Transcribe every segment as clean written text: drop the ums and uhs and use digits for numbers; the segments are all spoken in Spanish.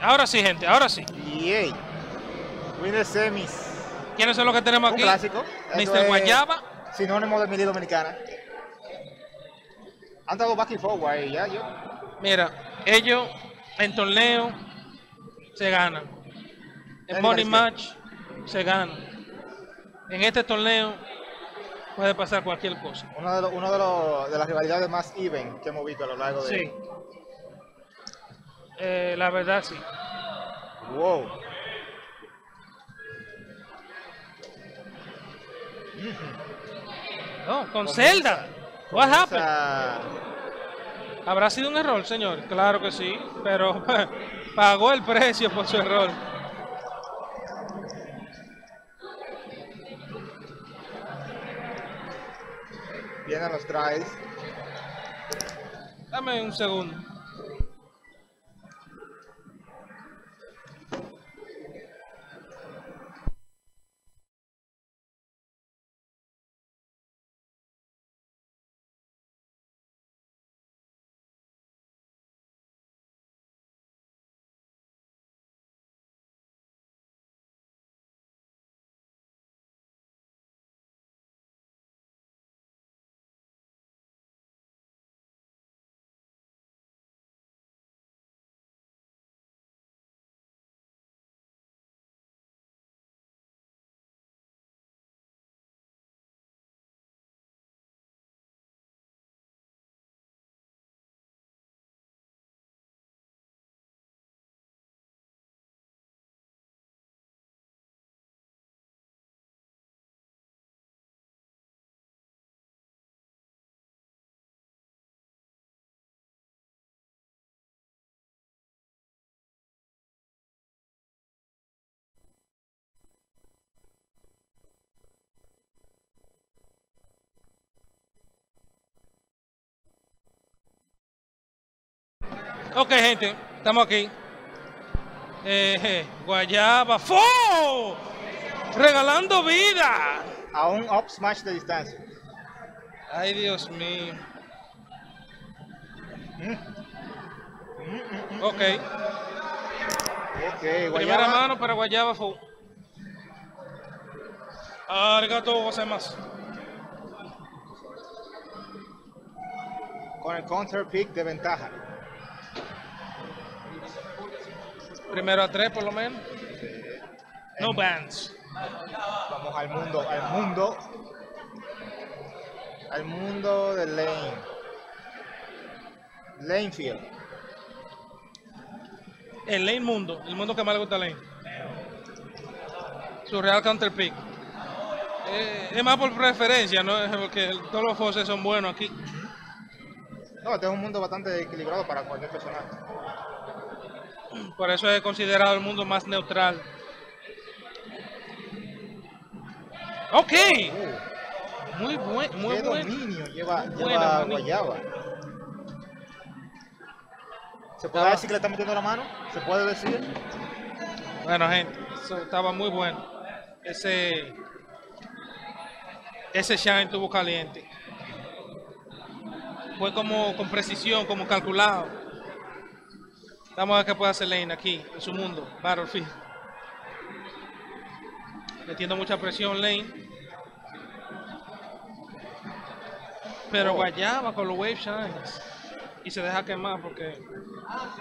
Ahora sí, gente. Yey. Winner semis. ¿Quiénes son los que tenemos aquí? Un clásico. Mr. Guayaba. Sinónimo de melee dominicana. Han dado back and forward ahí, ya yo. Mira, ellos en torneo se ganan. En money match se ganan. En este torneo puede pasar cualquier cosa. Uno de las rivalidades más even que hemos visto a lo largo de... Sí. La verdad, sí. Wow. No, con Zelda. What happened? ¿Habrá sido un error, señor? Claro que sí, pero pagó el precio por su error. Vienen los tries. Dame un segundo. Ok, gente, estamos aquí. Guayaba. ¡Foo! Regalando vida. A un up smash de distancia. Ay, Dios mío. Ok. Guayaba. Primera mano para Guayaba. Foo. Arigato, gozaimasu. Con el counter pick de ventaja. Primero a tres, por lo menos. No bans. Vamos al mundo, al mundo. Al mundo de Leinfield. El Lane mundo. El mundo que más le gusta a Lane. Su real counter pick. Es más por preferencia, ¿no? Porque todos los forces son buenos aquí. No, este es un mundo bastante equilibrado para cualquier personaje. Por eso he considerado el mundo más neutral. Ok. Muy buen, muy bueno. Lleva Guayaba. ¿Se puede decir que le está metiendo la mano? ¿Se puede decir? Bueno, gente, eso estaba muy bueno. Ese shine estuvo caliente. Fue como con precisión, como calculado. Vamos a ver qué puede hacer Lane aquí, en su mundo, Battlefield. Metiendo mucha presión Lane. Pero Guayaba con los wave shines. Y se deja quemar porque...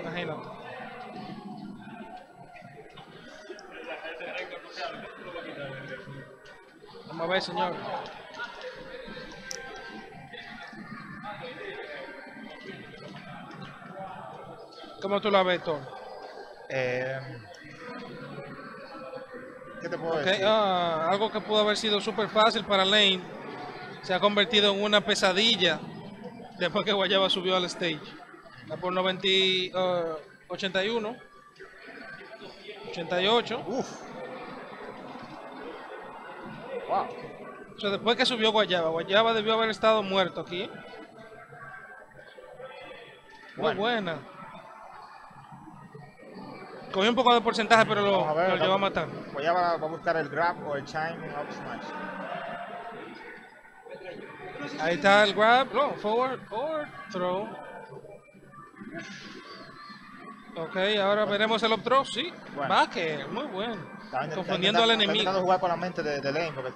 Imagínate. Vamos a ver, señor. ¿Cómo tú la ves, Tom? ¿Qué te puedo decir? Algo que pudo haber sido súper fácil para Lane se ha convertido en una pesadilla después que Guayaba subió al stage. Está por 81. 88. Uf. Wow. O sea, después que subió Guayaba, Guayaba debió haber estado muerto aquí. Muy buena. Cogió un poco de porcentaje, pero lo llevó a matar. Guayaba va a buscar el grab o el chime en up smash. Ahí está el grab. No, forward, throw. Ok, ahora veremos el updraw, sí. Bueno. Backer, muy bueno. Confundiendo al enemigo. Estoy tratando de jugar con la mente de Lane, porque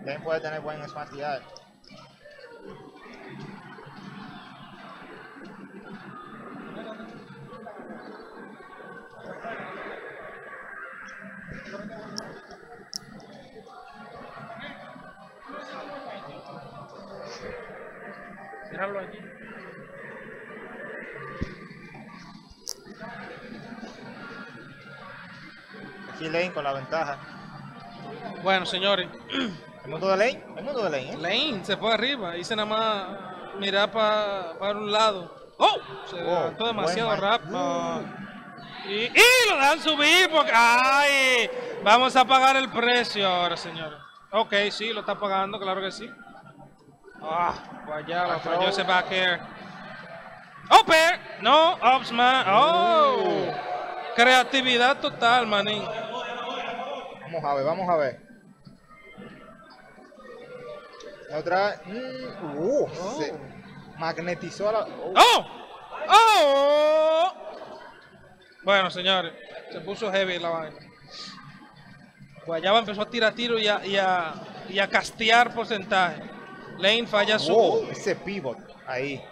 Lane puede tener buen smash DI. Cerrarlo aquí. Aquí Lane con la ventaja. Bueno, señores. ¿El mundo de Lane? El mundo de Lane, ¿eh? Lane se fue arriba. Hice nada más mirar para un lado. ¡Oh! Se levantó demasiado rápido. Y lo dejan subir porque... ¡Ay! Vamos a pagar el precio ahora, señores. Ok, sí, lo está pagando, claro que sí. Ah, Guayaba, falló ese backer. ¡Oh, pair! No, ups, man. ¡Oh! Creatividad total, manín. Vamos a ver, vamos a ver. La otra... Se magnetizó a la... ¡Oh! ¡Oh! Bueno, señores, se puso heavy la vaina. Guayaba empezó a tirar tiro y a castear porcentaje. Lane falla su... ese pivot ahí.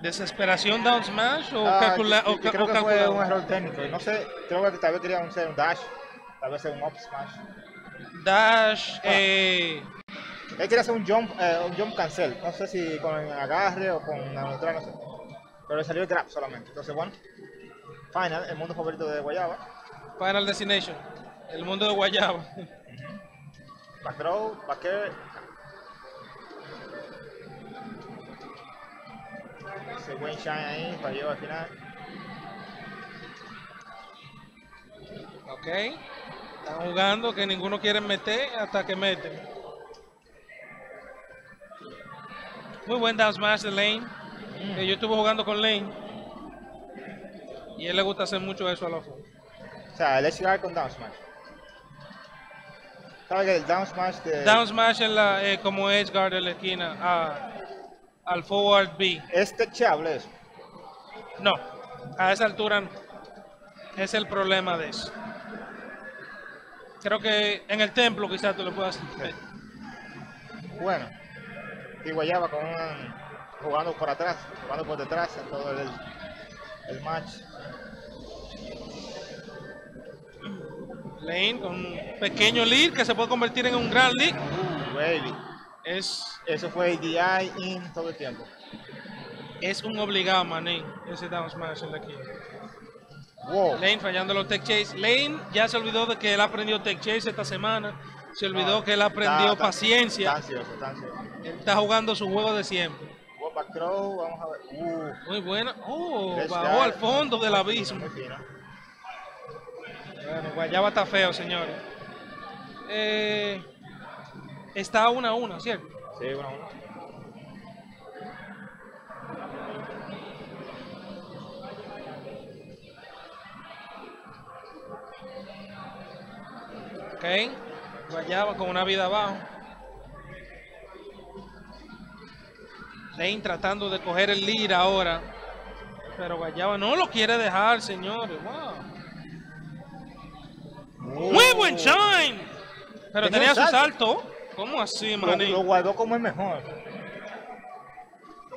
¿Desesperación down smash o calcular? Creo que fue un error técnico. No sé, creo que tal vez quería hacer un dash. Tal vez un up smash. Dash, él quería hacer un jump cancel. No sé si con el agarre o con la otra, no sé. Pero le salió el grab solamente. Entonces, bueno. Final, el mundo favorito de Guayaba. Final Destination, el mundo de Guayaba. Backdraw, backer. Ese buen shine ahí, falló al final. Ok. Están jugando que ninguno quiere meter hasta que meten. Muy buen down smash de Lane. Yo estuve jugando con Lane. Y a él le gusta hacer mucho eso a los juegos. O sea, el SR con down smash. El down smash de... Down smash en la, como edge guard de la esquina, al forward B. ¿Es techable eso? No, a esa altura no. Es el problema de eso. Creo que en el templo quizás tú lo puedas hacer. Sí. Bueno, y Guayaba con jugando por atrás, jugando por detrás en todo el match. Lane con un pequeño lead que se puede convertir en un gran lead. Baby. Eso fue ADI in todo el tiempo. Es un obligado, manín, ese down smash en la esquina. Wow. Lane fallando los tech chase. Lane ya se olvidó de que él aprendió tech chase esta semana. Se olvidó que él aprendió paciencia. Está ansioso. Él está jugando su juego de siempre. Wow, back throw, vamos a ver. Muy buena. Bajó al fondo del abismo. Bueno, Guayaba está feo, señores. Está 1-1, ¿cierto? Sí, 1-1. Ok. Guayaba con una vida abajo. Lane tratando de coger el lead ahora. Pero Guayaba no lo quiere dejar, señores. ¡Wow! Muy buen shine, pero tenía su salto. ¿Cómo así, maní? Lo guardó como el mejor.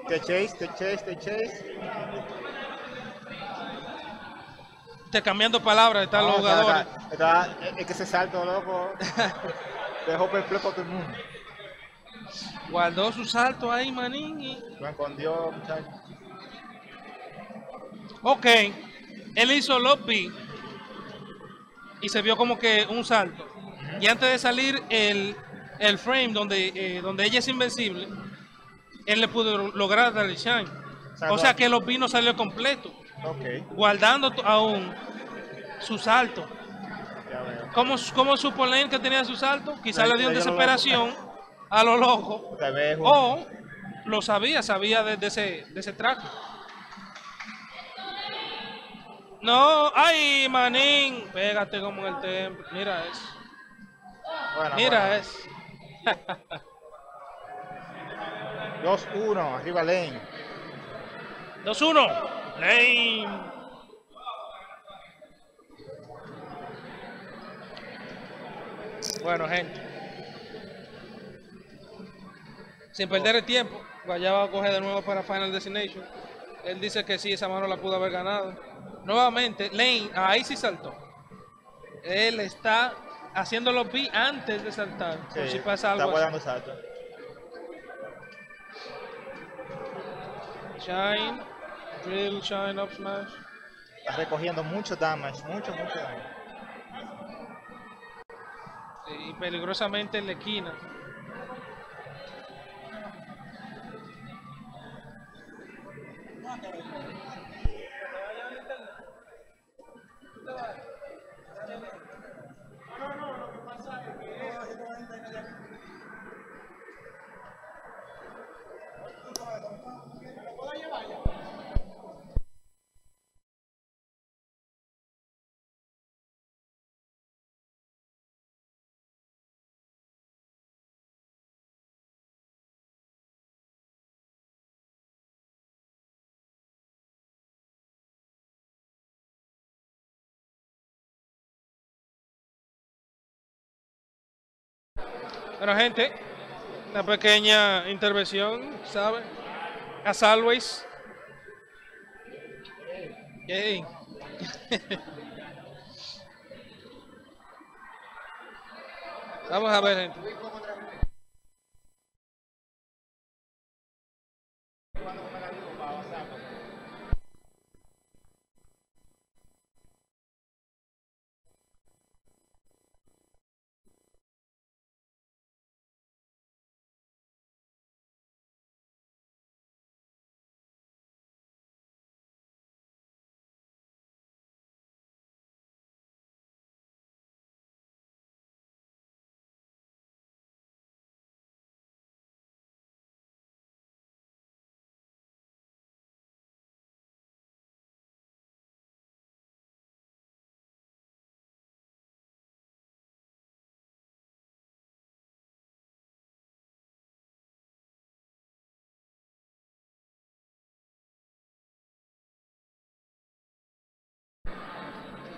Te chase. Te cambiando palabras, están los jugadores. Es que ese salto, loco, dejó perplejo a todo el mundo. Guardó su salto ahí, manín. Lo escondió, muchacho. Ok, él hizo lobby. Y se vio como que un salto. Y antes de salir el frame donde ella es invencible, él le pudo lograr dar el shine. O sea que el lobby no salió completo. Okay. Guardando aún su salto. ¿Cómo supo Lane que tenía su salto? Quizás le dio desesperación a lo loco. O lo sabía de ese traje. No, ay, manín, pégate como el templo. Mira eso. Mira eso. 2-1, arriba Lane. 2-1. Bueno, gente. Sin perder el tiempo, Guayaba coge de nuevo para Final Destination. Él dice que sí, esa mano la pudo haber ganado. Nuevamente, Lane, ahí sí saltó. Él está haciendo los B antes de saltar. Sí, por si pasa algo. Está guardando salto. Shine, drill, shine, up smash. Está recogiendo mucho damage, mucho damage. Y peligrosamente en la esquina. Bueno, gente, una pequeña intervención, ¿sabe? As always. Yay. Vamos a ver, gente.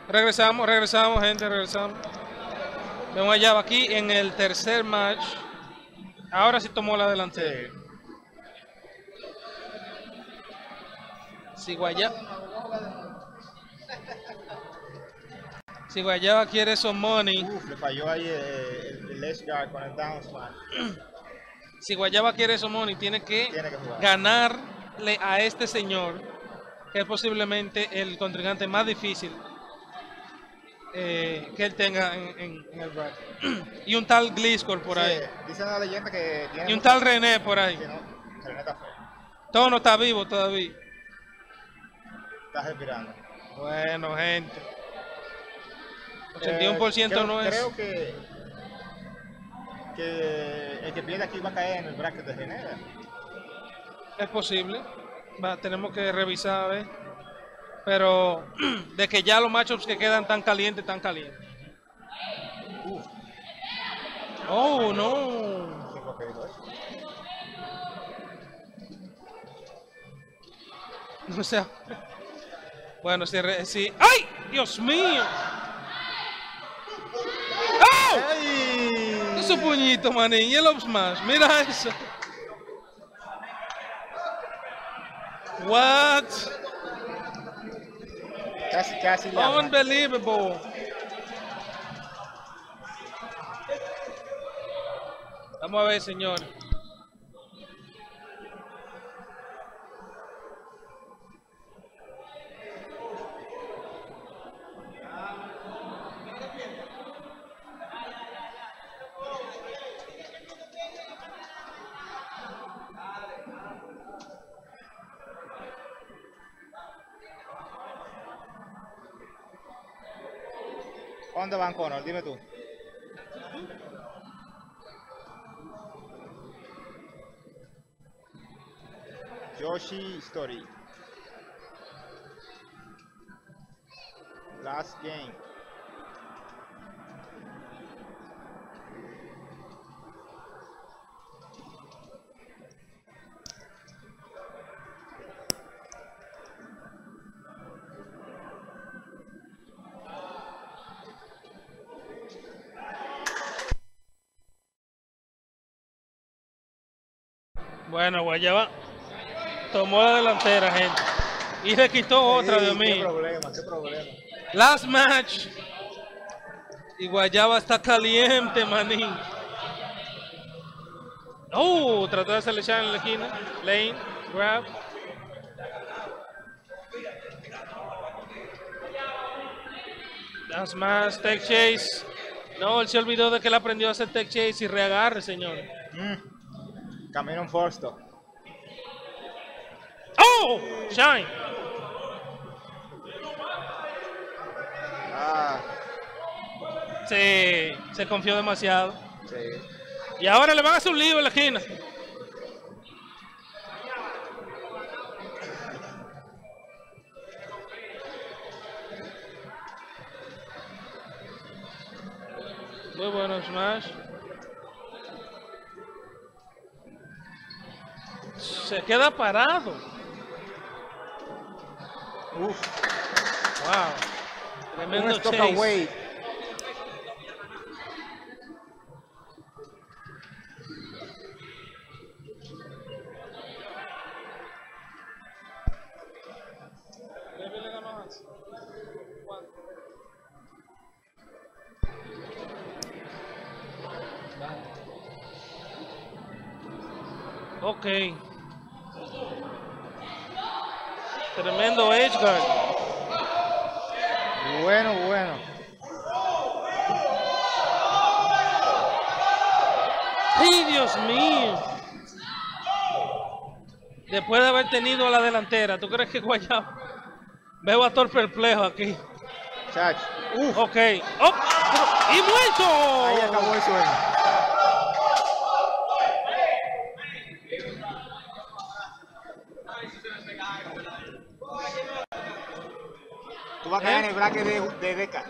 Regresamos, gente, regresamos. Vemos allá, aquí en el tercer match. Ahora sí tomó la delantera. Si Guayaba quiere esos money. Le falló ahí el left guard con el down smash. Si Guayaba quiere esos money, tiene que ganarle a este señor, que es posiblemente el contrincante más difícil que él tenga en el bracket. Y un tal Gliscor por ahí. Dice la leyenda que tiene. Y un tal René por ahí. Que no, René está feo. Todo no está vivo todavía. Está respirando. Bueno, gente. 81% no es. Creo que el que pierde aquí va a caer en el bracket de René. Es posible. Tenemos que revisar a ver. Pero de que ya los matchups que quedan tan calientes. Oh, no. O sea, bueno, si... ¡Ay! ¡Dios mío! ¡Oh! Eso puñito, manín. Y el up smash. Mira eso. What? Casi unbelievable. Vamos a ver, señor. ¿Dónde van, Connor? Dime tú. Yoshi Story. Last game. Bueno, Guayaba tomó la delantera, gente. Y le quitó otra de mí. Qué problema, qué problema. Last match. Y Guayaba está caliente, manín. Oh, trató de seleccionar en la esquina. Lane, grab. Last match, tech chase. No, él se olvidó de que él aprendió a hacer tech chase y reagarre, señor. Camino en Forsto. ¡Oh! ¡Shine! Ah. Sí, se confió demasiado. Sí. Y ahora le van a hacer un lío en la esquina. Muy bueno smash. Se queda parado. Uf. Wow. Tremendo chase. Ok. Tremendo edge guard. Bueno, bueno. ¡Ay, Dios mío! Después de haber tenido a la delantera, ¿tú crees que Guayaba? Veo a Thor perplejo aquí. Chacho. Ok. Oh, ¡y muerto! Ahí acabó el sueño. Tú vas a caer en el bracket de Deca.